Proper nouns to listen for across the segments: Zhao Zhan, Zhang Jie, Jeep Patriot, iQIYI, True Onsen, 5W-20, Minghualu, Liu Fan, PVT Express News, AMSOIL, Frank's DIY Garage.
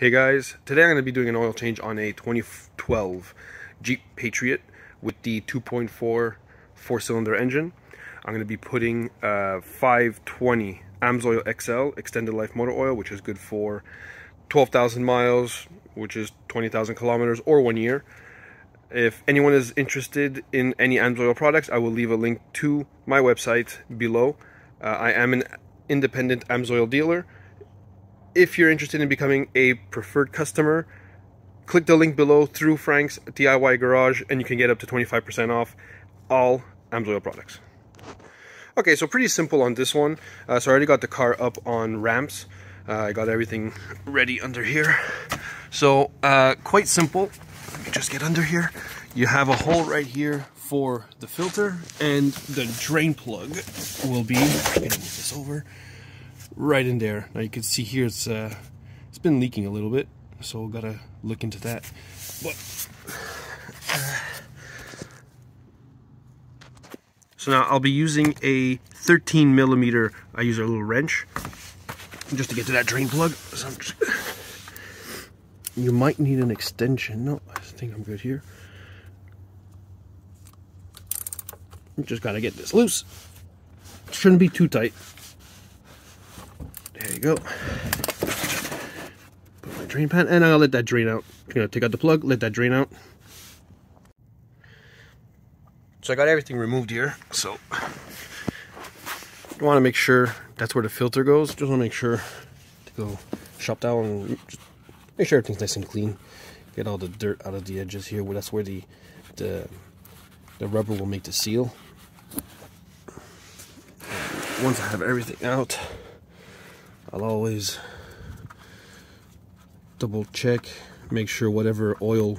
Hey guys, today I'm going to be doing an oil change on a 2012 Jeep Patriot with the 2.4 four-cylinder engine. I'm going to be putting 520 AMSOIL XL extended life motor oil, which is good for 12,000 miles, which is 20,000 kilometers or 1 year. If anyone is interested in any AMSOIL products, I will leave a link to my website below. I am an independent AMSOIL dealer. If you're interested in becoming a preferred customer, click the link below through Frank's DIY Garage and you can get up to 25% off all AMSOIL products. Okay, so pretty simple on this one. So I already got the car up on ramps. I got everything ready under here. So quite simple. Let me just get under here. You have a hole right here for the filter and the drain plug will be, I'm gonna move this over. Right in there. Now you can see here it's been leaking a little bit, so we've got to look into that. But so now I'll be using a 13 millimeter. I use a little wrench just to get to that drain plug. So you might need an extension. No, I think I'm good here. Just gotta get this loose. Shouldn't be too tight. There you go. Put my drain pan, and I'll let that drain out. I'm gonna take out the plug, let that drain out. So I got everything removed here. So I want to make sure that's where the filter goes. Just want to make sure to go shop down and just make sure everything's nice and clean. Get all the dirt out of the edges here. Well, that's where the rubber will make the seal. And once I have everything out, I'll always double check, make sure whatever oil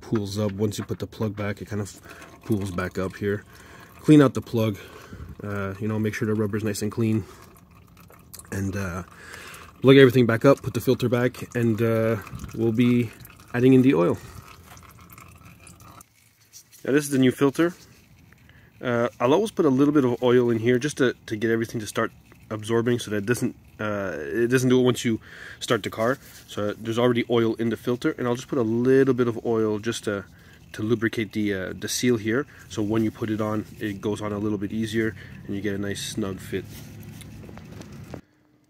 pools up. Once you put the plug back, it kind of pools back up here. Clean out the plug, you know, make sure the rubber's nice and clean. And plug everything back up, put the filter back, and we'll be adding in the oil. Now this is the new filter. I'll always put a little bit of oil in here just to get everything to start absorbing, so that it doesn't do it once you start the car. So there's already oil in the filter, and I'll just put a little bit of oil just to lubricate the seal here, so when you put it on, it goes on a little bit easier and you get a nice snug fit.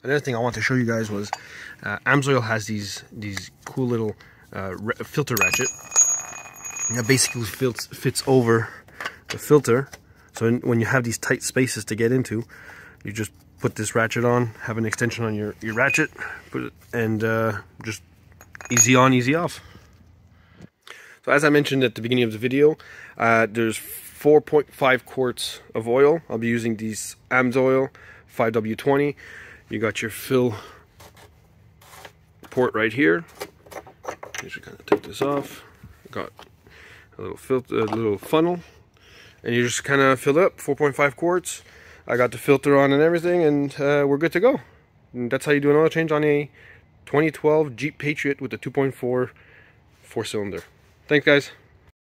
Another thing I want to show you guys was AMSOIL has these cool little filter ratchet that basically fits over the filter, so when you have these tight spaces to get into, you just put this ratchet on, have an extension on your ratchet, put it, and just easy on, easy off. So as I mentioned at the beginning of the video, there's 4.5 quarts of oil. I'll be using these AMSOIL 5W20. You got your fill port right here. You should kind of take this off. Got a little filter, a little funnel, and you just kind of fill it up. 4.5 quarts. I got the filter on and everything, and we're good to go. And that's how you do an oil change on a 2012 Jeep Patriot with a 2.4 four-cylinder. Thanks, guys.